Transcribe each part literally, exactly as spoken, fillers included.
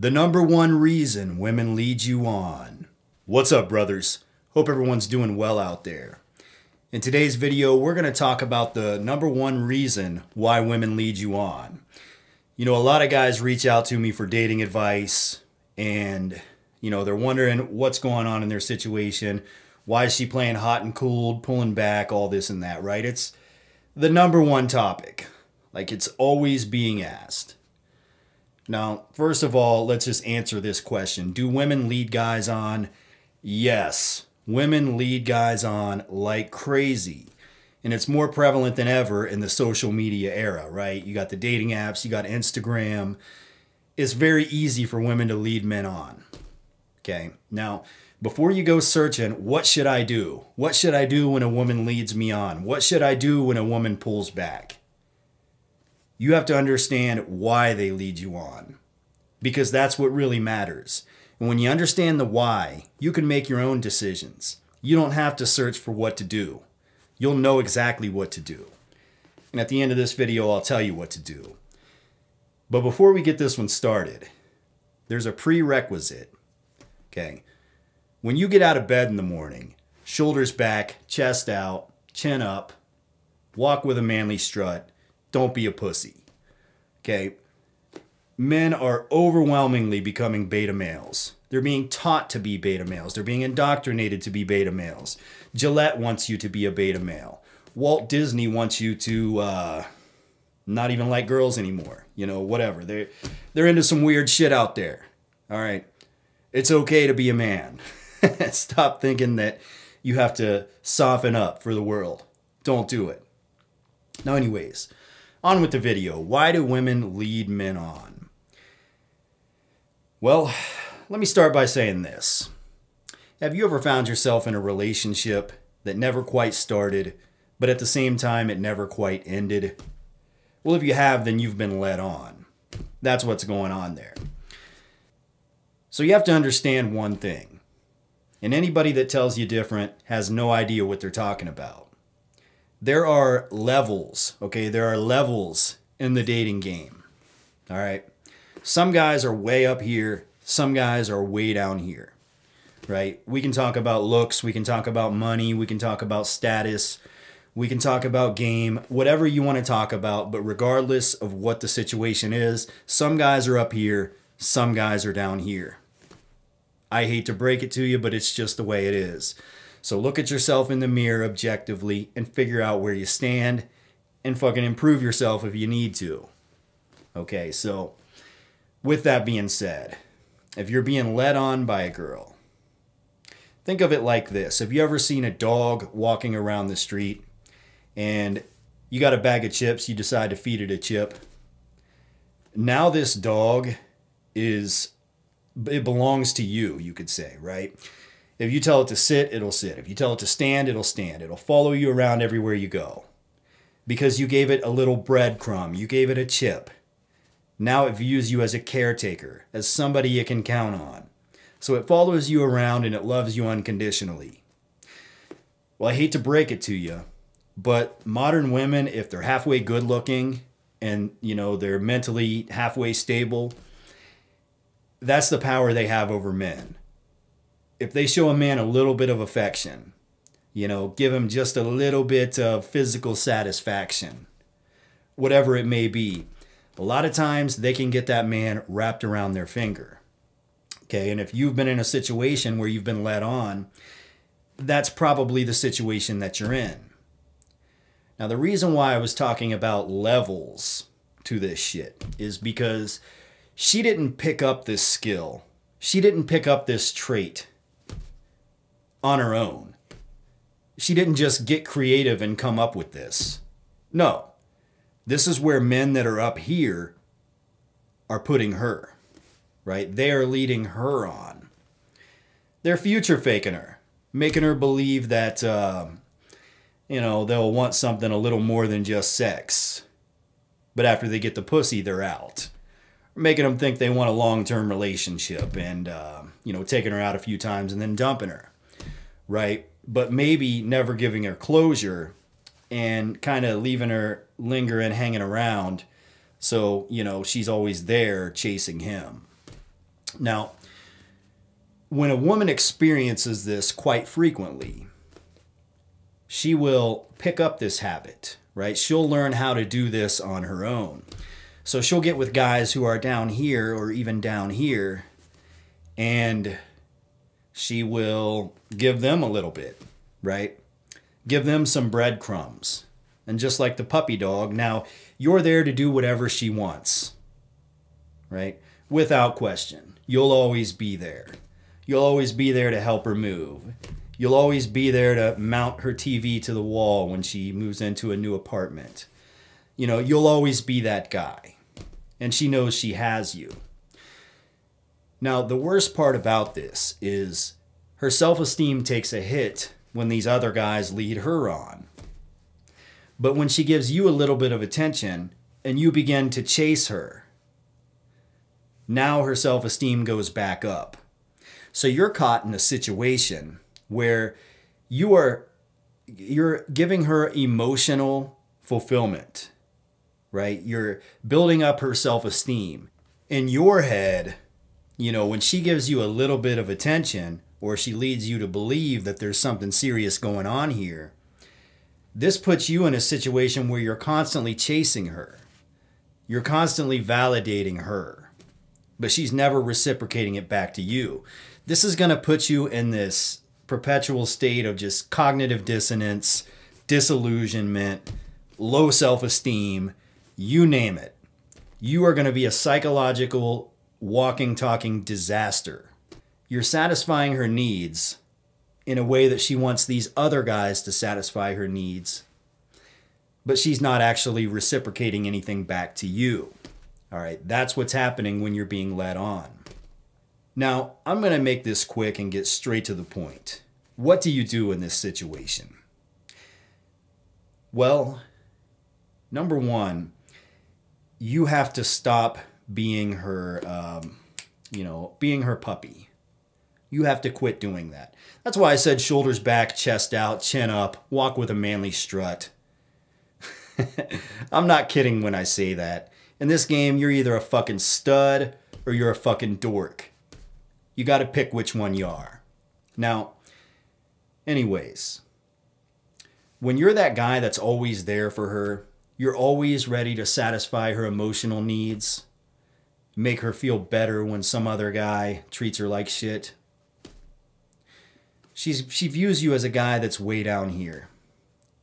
The number one reason women lead you on. What's up, brothers? Hope everyone's doing well out there. In today's video, we're going to talk about the number one reason why women lead you on. You know, a lot of guys reach out to me for dating advice and, you know, they're wondering what's going on in their situation. Why is she playing hot and cold, pulling back, all this and that, right? It's the number one topic. Like, it's always being asked. Now, first of all, let's just answer this question. Do women lead guys on? Yes, women lead guys on like crazy. And it's more prevalent than ever in the social media era, right? You got the dating apps, you got Instagram. It's very easy for women to lead men on. Okay, now, before you go searching, what should I do? What should I do when a woman leads me on? What should I do when a woman pulls back? You have to understand why they lead you on, because that's what really matters. And when you understand the why, you can make your own decisions. You don't have to search for what to do. You'll know exactly what to do. And at the end of this video, I'll tell you what to do. But before we get this one started, there's a prerequisite. Okay. When you get out of bed in the morning, shoulders back, chest out, chin up, walk with a manly strut. Don't be a pussy, okay? Men are overwhelmingly becoming beta males. They're being taught to be beta males. They're being indoctrinated to be beta males. Gillette wants you to be a beta male. Walt Disney wants you to uh, not even like girls anymore. You know, whatever. They're, they're into some weird shit out there, all right? It's okay to be a man. Stop thinking that you have to soften up for the world. Don't do it. Now, anyways, on with the video. Why do women lead men on? Well, let me start by saying this. Have you ever found yourself in a relationship that never quite started, but at the same time, it never quite ended? Well, if you have, then you've been led on. That's what's going on there. So you have to understand one thing, and anybody that tells you different has no idea what they're talking about. There are levels, okay? There are levels in the dating game, all right? Some guys are way up here. Some guys are way down here, right? We can talk about looks. We can talk about money. We can talk about status. We can talk about game, whatever you want to talk about. But regardless of what the situation is, some guys are up here. Some guys are down here. I hate to break it to you, but it's just the way it is. So look at yourself in the mirror objectively and figure out where you stand and fucking improve yourself if you need to. Okay, so with that being said, if you're being led on by a girl, think of it like this. Have you ever seen a dog walking around the street and you got a bag of chips, you decide to feed it a chip? Now this dog is, it belongs to you, you could say, right? If you tell it to sit, it'll sit. If you tell it to stand, it'll stand. It'll follow you around everywhere you go because you gave it a little breadcrumb. You gave it a chip. Now it views you as a caretaker, as somebody it can count on. So it follows you around and it loves you unconditionally. Well, I hate to break it to you, but modern women, if they're halfway good looking and, you know, they're mentally halfway stable, that's the power they have over men. If they show a man a little bit of affection, you know, give him just a little bit of physical satisfaction, whatever it may be, a lot of times they can get that man wrapped around their finger. Okay. And if you've been in a situation where you've been led on, that's probably the situation that you're in. Now, the reason why I was talking about levels to this shit is because she didn't pick up this skill. She didn't pick up this trait on her own. She didn't just get creative and come up with this. No, this is where men that are up here are putting her, right? They are leading her on. They're future faking her, making her believe that, um, you know, they'll want something a little more than just sex. But after they get the pussy, they're out. Making them think they want a long-term relationship and, uh, you know, taking her out a few times and then dumping her, right? But maybe never giving her closure and kind of leaving her lingering, hanging around. So, you know, she's always there chasing him. Now, when a woman experiences this quite frequently, she will pick up this habit, right? She'll learn how to do this on her own. So she'll get with guys who are down here or even down here, and she will give them a little bit, right? Give them some breadcrumbs. And just like the puppy dog, now you're there to do whatever she wants, right? Without question. You'll always be there. You'll always be there to help her move. You'll always be there to mount her T V to the wall when she moves into a new apartment. You know, you'll always be that guy. And she knows she has you. Now, the worst part about this is her self-esteem takes a hit when these other guys lead her on. But when she gives you a little bit of attention and you begin to chase her, now her self-esteem goes back up. So you're caught in a situation where you are, you're giving her emotional fulfillment, right? You're building up her self-esteem. In your head, you know, when she gives you a little bit of attention or she leads you to believe that there's something serious going on here, this puts you in a situation where you're constantly chasing her. You're constantly validating her, but she's never reciprocating it back to you. This is going to put you in this perpetual state of just cognitive dissonance, disillusionment, low self-esteem, you name it. You are going to be a psychological, walking, talking disaster. You're satisfying her needs in a way that she wants these other guys to satisfy her needs, but she's not actually reciprocating anything back to you. All right, that's what's happening when you're being led on. Now, I'm going to make this quick and get straight to the point. What do you do in this situation? Well, number one, you have to stop being her, um, you know, being her puppy. You have to quit doing that. That's why I said shoulders back, chest out, chin up, walk with a manly strut. I'm not kidding when I say that. In this game, you're either a fucking stud or you're a fucking dork. You got to pick which one you are. Now, anyways, when you're that guy that's always there for her, you're always ready to satisfy her emotional needs, make her feel better when some other guy treats her like shit. She's, she views you as a guy that's way down here.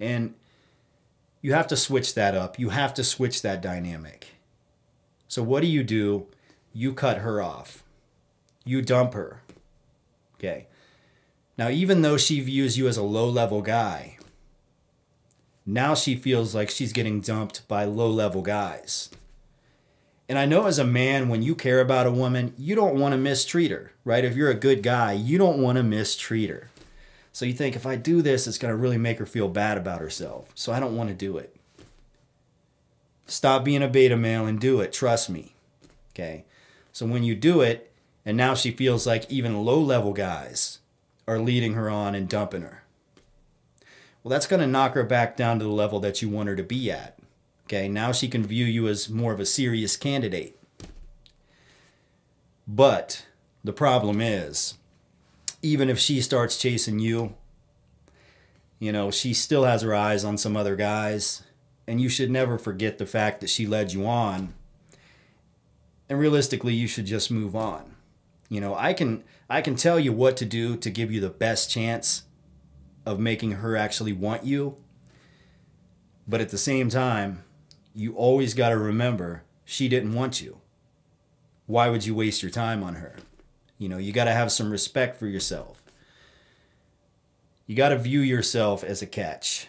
And you have to switch that up. You have to switch that dynamic. So what do you do? You cut her off. You dump her. Okay. Now, even though she views you as a low-level guy, now she feels like she's getting dumped by low-level guys. And I know as a man, when you care about a woman, you don't want to mistreat her, right? If you're a good guy, you don't want to mistreat her. So you think, if I do this, it's going to really make her feel bad about herself. So I don't want to do it. Stop being a beta male and do it. Trust me. Okay. So when you do it, and now she feels like even low-level guys are leading her on and dumping her. Well, that's going to knock her back down to the level that you want her to be at. Okay, now she can view you as more of a serious candidate. But the problem is, even if she starts chasing you, you know, she still has her eyes on some other guys. And you should never forget the fact that she led you on. And realistically, you should just move on. You know, I can, I can tell you what to do to give you the best chance of making her actually want you. But at the same time, you always got to remember she didn't want you. Why would you waste your time on her? You know, you got to have some respect for yourself. You got to view yourself as a catch.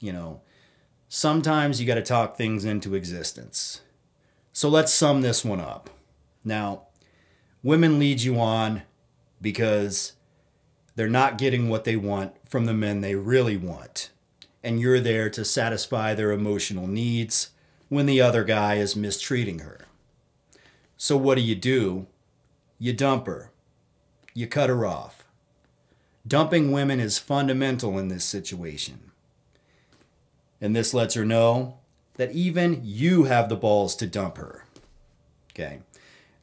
You know, sometimes you got to talk things into existence. So let's sum this one up. Now, women lead you on because they're not getting what they want from the men they really want. And you're there to satisfy their emotional needs when the other guy is mistreating her. So what do you do? You dump her. You cut her off. Dumping women is fundamental in this situation. And this lets her know that even you have the balls to dump her. Okay.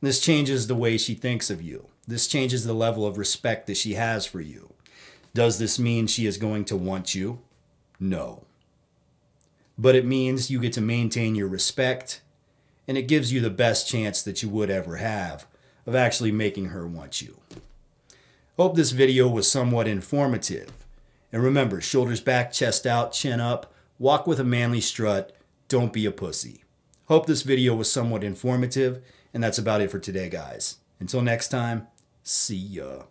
This changes the way she thinks of you. This changes the level of respect that she has for you. Does this mean she is going to want you? No. But it means you get to maintain your respect, and it gives you the best chance that you would ever have of actually making her want you. Hope this video was somewhat informative. And remember, shoulders back, chest out, chin up, walk with a manly strut, don't be a pussy. Hope this video was somewhat informative, and that's about it for today, guys. Until next time, see ya.